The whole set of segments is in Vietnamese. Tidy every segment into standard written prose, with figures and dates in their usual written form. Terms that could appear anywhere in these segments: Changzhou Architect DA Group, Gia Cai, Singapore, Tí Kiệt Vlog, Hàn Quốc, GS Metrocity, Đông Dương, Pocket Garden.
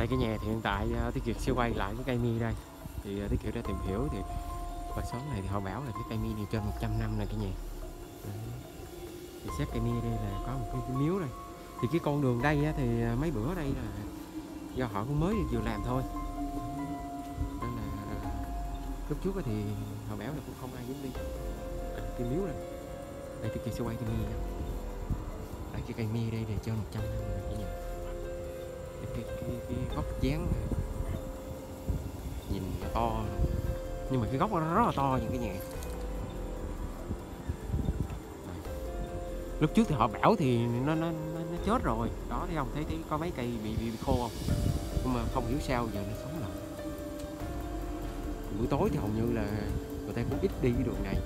Tại cái nhà thì hiện tại Tí Kiệt sẽ quay lại cái cây mi đây. Thì Tí Kiệt đã tìm hiểu thì qua xóm này thì họ bảo là cái cây mi này trên 100 năm là cái nhà. Thì xét cây mi đây là có một cái miếu đây. Thì cái con đường đây thì mấy bữa đây là do họ cũng mới vừa làm thôi. Nên là lúc trước thì họ bảo là cũng không ai dám đi. Cái miếu này. Đây Tí Kiệt sẽ quay cây mi nha. Đấy, cái cây mi đây thì trên 100 năm là cái nhà. Cái góc dáng này. Nhìn nó to nhưng mà cái góc nó rất là to, những cái nhà lúc trước thì họ bảo thì nó chết rồi đó, thấy không, thấy có mấy cây bị khô không, nhưng mà không hiểu sao giờ nó sống lại. Buổi tối thì hầu như là người ta cũng ít đi cái đường này.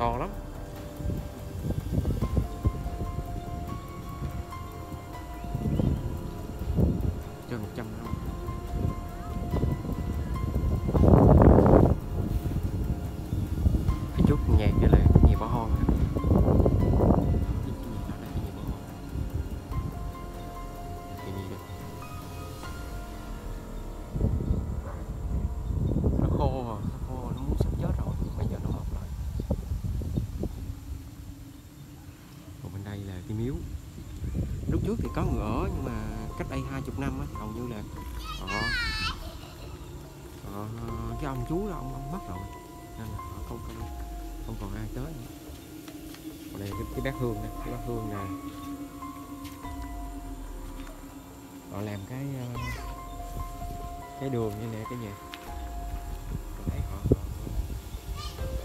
To lắm. Trên 100 năm. Cái chút nhà kia là nhà bỏ hoang. Nó khô rồi, nó khô, nó muốn sắp chết rồi. Bây giờ nó mọc lại. Đây là cái miếu. Lúc trước thì có người ở nhưng mà cách đây 20 năm thì hầu như là cái ông chú đó ông mất rồi nên là họ không còn ai tới nữa. Còn đây cái bát hương này, cái bát hương là họ làm cái đường như nè, cái nhà. Mình thấy họ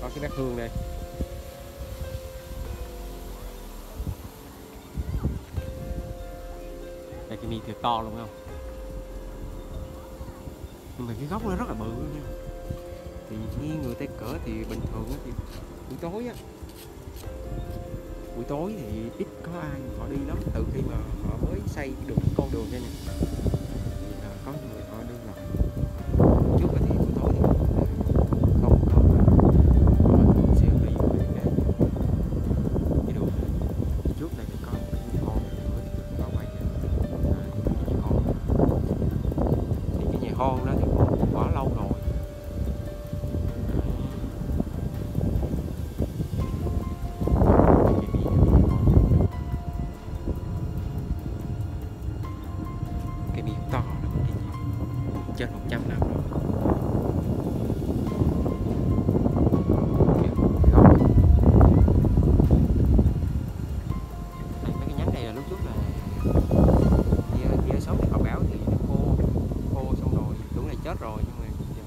có cái bát hương đây. Cái mi thiệt to luôn không? Nhưng mà cái gốc nó rất là bự nha. Thì như người ta cỡ thì bình thường thì buổi tối á, buổi tối thì ít có ai họ đi lắm. Từ khi mà họ mới xây được con đường đây nè là có người họ đi lại. Trước là thì buổi tối thì không họ sẽ đi cái đường này. Trước này thì con con đó thì cũng quá lâu rồi. Cái miếng to lắm, trên 100 năm rồi. Cái nhánh này là lúc trước là dĩa sống thì họ bảo thì chết rồi nhưng mà giờ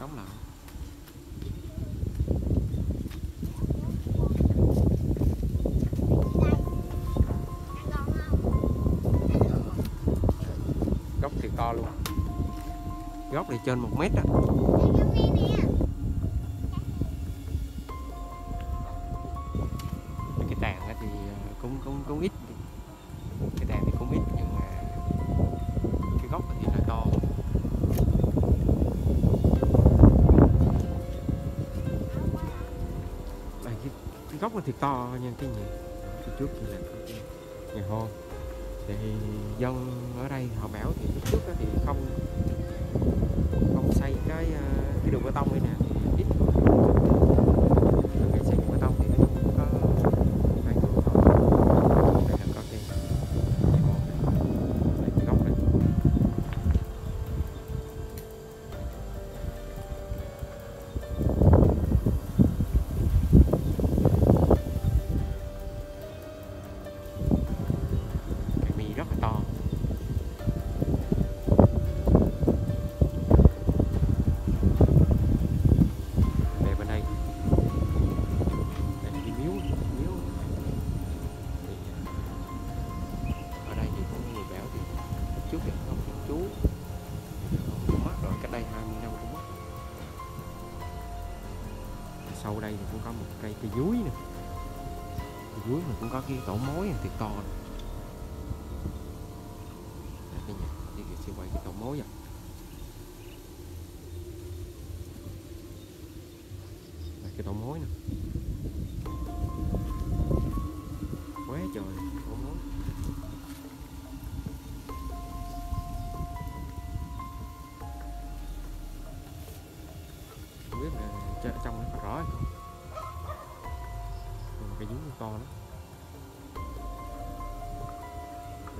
sống lại. Gốc thì to luôn, gốc này trên 1 mét đó. Cái tàn thì cũng ít, cái tàn thì cũng ít nhưng mà cái gốc thì là to. Góc nó thiệt to nha, cái nhà trước thì là nhà hôn. Thì dân ở đây họ bảo thì lúc trước thì không xây cái đường bê tông đây nè, ít người. Cái xây đường bê tông thì nó cũng có hai người thôi. Đây là có cái nhà hôn này, cái góc này. Sau đây thì cũng có một cây cây dúi nè, cây dúi mình cũng có cái tổ mối này, thiệt to này. Đây, cái nhà, đây sẽ quay cái tổ mối vậy. cái đậu mối nè, quá trời đậu mối. Không biết là chơi ở trong nó có rõ hay không, còn cái giếng to lắm,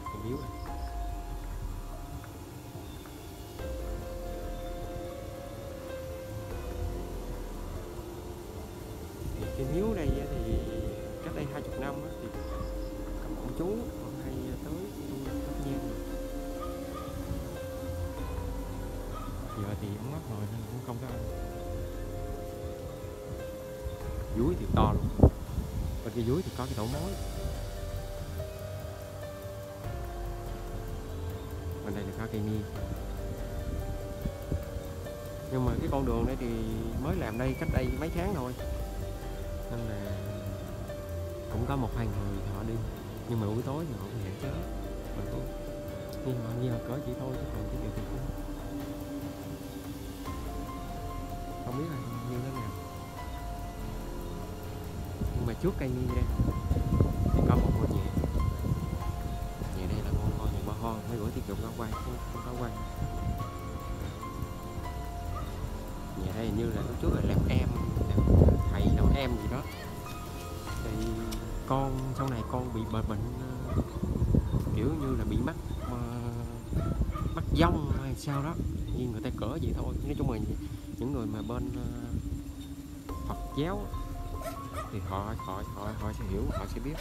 cái miếu này. Cái miếu này thì cách đây 20 năm thì các ông chú hay tới tu tập pháp nhang, giờ thì ông mất rồi nên cũng không có ăn. Dưới thì to luôn, bên cái dưới thì có cái đậu mối, bên đây là có cây ni. Nhưng mà cái con đường này thì mới làm đây cách đây mấy tháng thôi, nên là cũng có một hai người họ đi, nhưng mà buổi tối thì họ cũng hạn chế, mình cũng nhưng mà cỡ chỉ thôi chứ còn cái điều thì cũng không biết là như thế nào. Nhưng mà trước cây ni đây thì có một ngôi nhà, nhà đây là ngôi nhà ba hòn, mấy bữa tiết kiệm có quay không có quay. Nhà đây như là lúc trước là làm em đầu em gì đó, thì con sau này con bị bệnh kiểu như là bị mắc dông hay sao đó, nhưng người ta cỡ vậy thôi. Nói chung là những người mà bên Phật giáo thì họ sẽ hiểu, họ sẽ biết.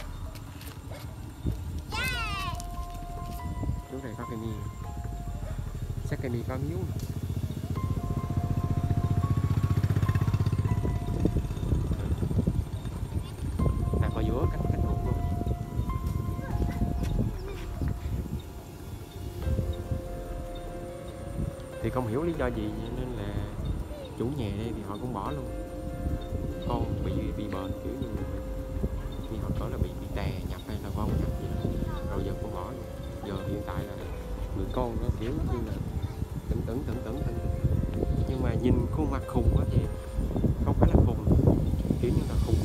Chỗ này có cái gì, chắc cái gì có miếu. Thì không hiểu lý do gì nên là chủ nhà đây thì họ cũng bỏ luôn. Con bị bệnh kiểu như thì họ nói là bị tè nhập hay là con nhập gì đó, rồi giờ con bỏ luôn. Giờ hiện tại là người con nó kiểu như là tẩn. Nhưng mà nhìn khuôn mặt khùng quá thì không phải là khùng, kiểu như là khùng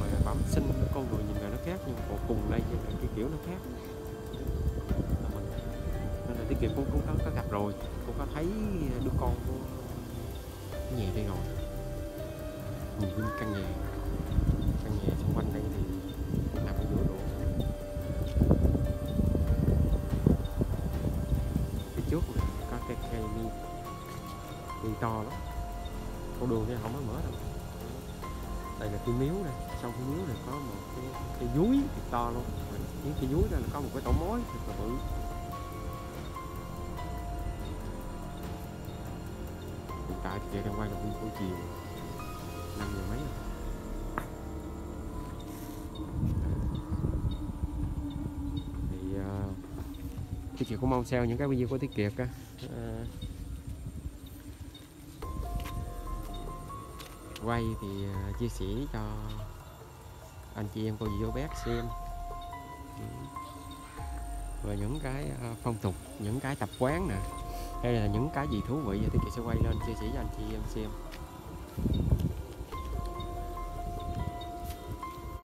mà bẩm sinh, con người nhìn là nó khác, nhưng còn khùng đây là cái kiểu nó khác. Tí Kiệt cũng có gặp rồi, cũng có thấy đứa con của nhà đây rồi. Nhìn lên căn nhà xung quanh đây thì nằm ở giữa độ. Phía trước này có cái cây ni to lắm, con đường này không mới mở đâu. Đây là cái miếu này, sau cái miếu này có một cái dúi thì to luôn, những cái dúi đó là có một cái tổ mối thật là bự. Tại thì đang quay là buổi chiều 5 giờ mấy rồi. Thì Tí Kiệt cũng mong sao những cái video của Tí Kiệt quay thì chia sẻ cho anh chị em cô dì cô bác xem về những cái phong tục, những cái tập quán nè, hay là những cái gì thú vị thì Tí Kiệt sẽ quay lên chia sẻ cho anh chị em xem.